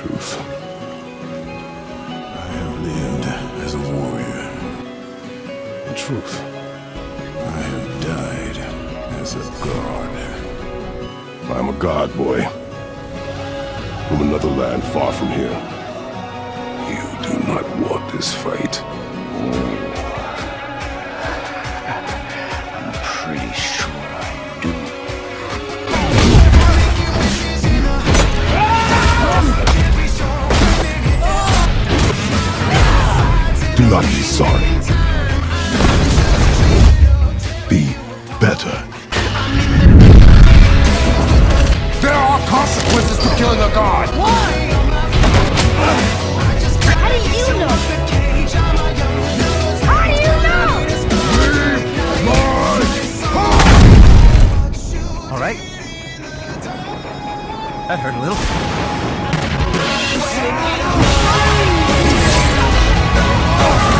truth. I have lived as a warrior. The truth. I have died as a god. I'm a god boy. From another land far from here. You do not want this fight. I'm pretty sure I do. Do not be sorry. Be better. There are consequences for killing a god. Why? How do you know? How do you know? Leave my heart! All right. That hurt a little. Oh!